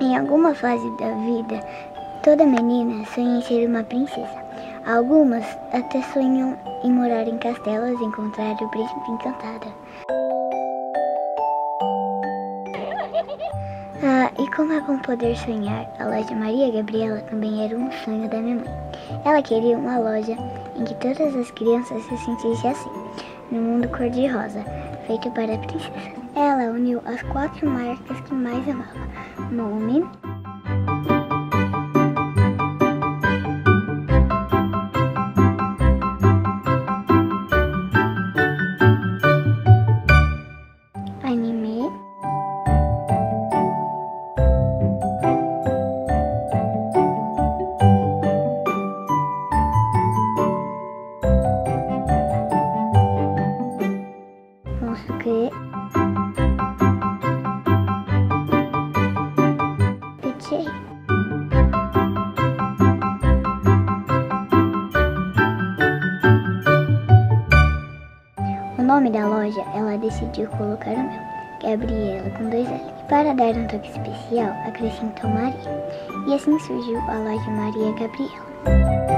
Em alguma fase da vida, toda menina sonha em ser uma princesa. Algumas até sonham em morar em castelos e encontrar o príncipe encantado. E como é bom poder sonhar, a loja Maria Gabriella também era um sonho da minha mãe. Ela queria uma loja em que todas as crianças se sentissem assim, no mundo cor-de-rosa, feito para princesas. Ela uniu as 4 marcas que mais amava: Mommy, Anime, Monsuke, Pichê. O nome da loja ela decidiu colocar o meu, Gabriella com 2 L. Para dar um toque especial, acrescentou Maria, e assim surgiu a loja Maria Gabriella.